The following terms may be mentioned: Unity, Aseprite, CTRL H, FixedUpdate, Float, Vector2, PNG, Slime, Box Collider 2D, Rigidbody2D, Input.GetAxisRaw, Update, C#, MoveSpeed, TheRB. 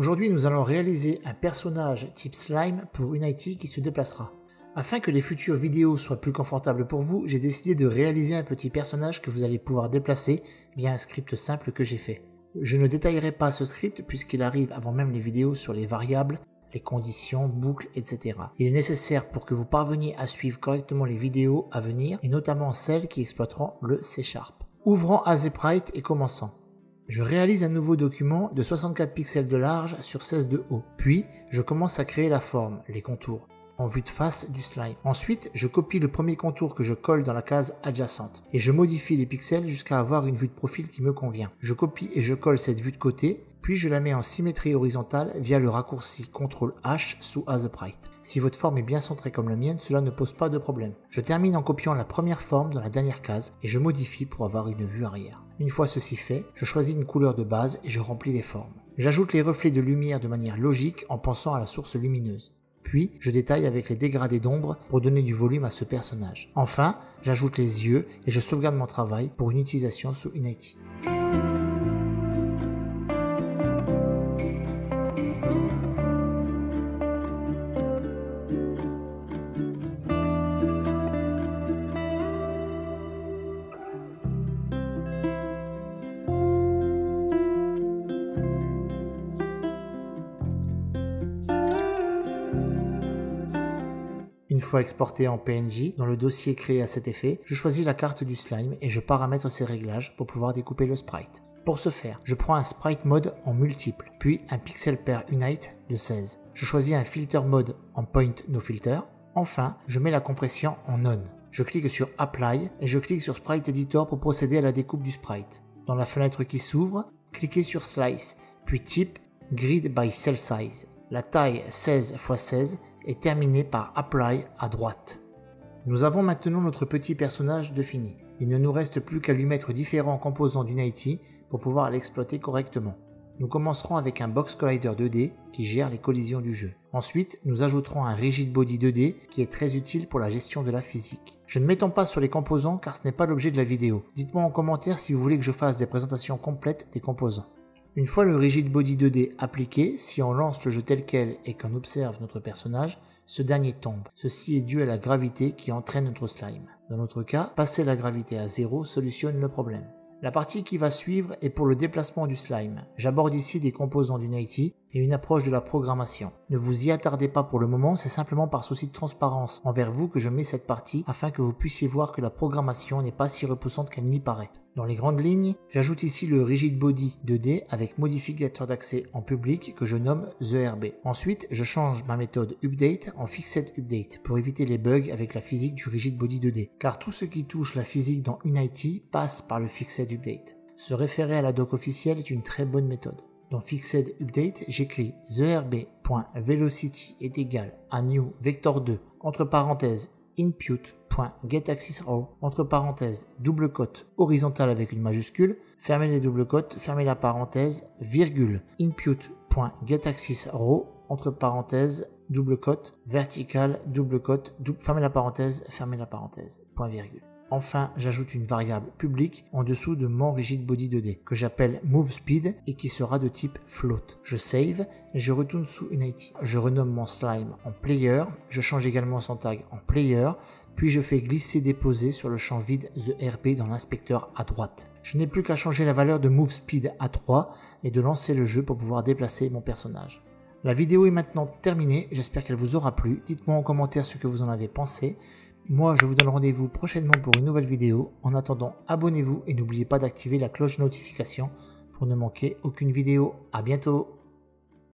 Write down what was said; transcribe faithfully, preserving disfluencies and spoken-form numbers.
Aujourd'hui, nous allons réaliser un personnage type Slime pour Unity qui se déplacera. Afin que les futures vidéos soient plus confortables pour vous, j'ai décidé de réaliser un petit personnage que vous allez pouvoir déplacer via un script simple que j'ai fait. Je ne détaillerai pas ce script puisqu'il arrive avant même les vidéos sur les variables, les conditions, boucles, et cetera. Il est nécessaire pour que vous parveniez à suivre correctement les vidéos à venir et notamment celles qui exploiteront le C sharp. Ouvrons Aseprite et commençons. Je réalise un nouveau document de soixante-quatre pixels de large sur seize de haut. Puis, je commence à créer la forme, les contours, en vue de face du slime. Ensuite, je copie le premier contour que je colle dans la case adjacente et je modifie les pixels jusqu'à avoir une vue de profil qui me convient. Je copie et je colle cette vue de côté, puis je la mets en symétrie horizontale via le raccourci contrôle H sous Aseprite. Si votre forme est bien centrée comme la mienne, cela ne pose pas de problème. Je termine en copiant la première forme dans la dernière case et je modifie pour avoir une vue arrière. Une fois ceci fait, je choisis une couleur de base et je remplis les formes. J'ajoute les reflets de lumière de manière logique en pensant à la source lumineuse. Puis, je détaille avec les dégradés d'ombre pour donner du volume à ce personnage. Enfin, j'ajoute les yeux et je sauvegarde mon travail pour une utilisation sous Unity. Une fois exporté en P N G, dans le dossier créé à cet effet, je choisis la carte du slime et je paramètre ses réglages pour pouvoir découper le sprite. Pour ce faire, je prends un sprite mode en multiple, puis un pixel pair unite de seize. Je choisis un filter mode en point no filter. Enfin, je mets la compression en none. Je clique sur apply et je clique sur sprite editor pour procéder à la découpe du sprite. Dans la fenêtre qui s'ouvre, cliquez sur slice, puis type grid by cell size. La taille seize par seize et terminé par Apply à droite. Nous avons maintenant notre petit personnage de fini. Il ne nous reste plus qu'à lui mettre différents composants d'Unity pour pouvoir l'exploiter correctement. Nous commencerons avec un Box Collider deux D qui gère les collisions du jeu. Ensuite, nous ajouterons un Rigidbody deux D qui est très utile pour la gestion de la physique. Je ne m'étends pas sur les composants car ce n'est pas l'objet de la vidéo. Dites-moi en commentaire si vous voulez que je fasse des présentations complètes des composants. Une fois le Rigidbody deux D appliqué, si on lance le jeu tel quel et qu'on observe notre personnage, ce dernier tombe. Ceci est dû à la gravité qui entraîne notre slime. Dans notre cas, passer la gravité à zéro solutionne le problème. La partie qui va suivre est pour le déplacement du slime. J'aborde ici des composants d'Unity et une approche de la programmation. Ne vous y attardez pas pour le moment, c'est simplement par souci de transparence envers vous que je mets cette partie afin que vous puissiez voir que la programmation n'est pas si repoussante qu'elle n'y paraît. Dans les grandes lignes, j'ajoute ici le Rigidbody deux D avec modificateur d'accès en public que je nomme TheRB. Ensuite, je change ma méthode Update en FixedUpdate pour éviter les bugs avec la physique du Rigidbody deux D, car tout ce qui touche la physique dans Unity passe par le FixedUpdate. Se référer à la doc officielle est une très bonne méthode. Dans FixedUpdate, j'écris TheRB.Velocity est égal à New Vector deux entre parenthèses Input.GetAxisRaw entre parenthèses double cote horizontale avec une majuscule, fermez les double cotes, fermez la parenthèse, virgule Input.GetAxisRaw entre parenthèses double cote verticale double cote dou fermez la parenthèse, fermez la parenthèse, point virgule. Enfin, j'ajoute une variable publique en dessous de mon Rigidbody deux D que j'appelle MoveSpeed et qui sera de type Float. Je save et je retourne sous Unity. Je renomme mon slime en Player, je change également son tag en Player, puis je fais glisser-déposer sur le champ vide TheRB dans l'inspecteur à droite. Je n'ai plus qu'à changer la valeur de MoveSpeed à trois et de lancer le jeu pour pouvoir déplacer mon personnage. La vidéo est maintenant terminée, j'espère qu'elle vous aura plu. Dites-moi en commentaire ce que vous en avez pensé. Moi, je vous donne rendez-vous prochainement pour une nouvelle vidéo. En attendant, abonnez-vous et n'oubliez pas d'activer la cloche de notification pour ne manquer aucune vidéo. À bientôt!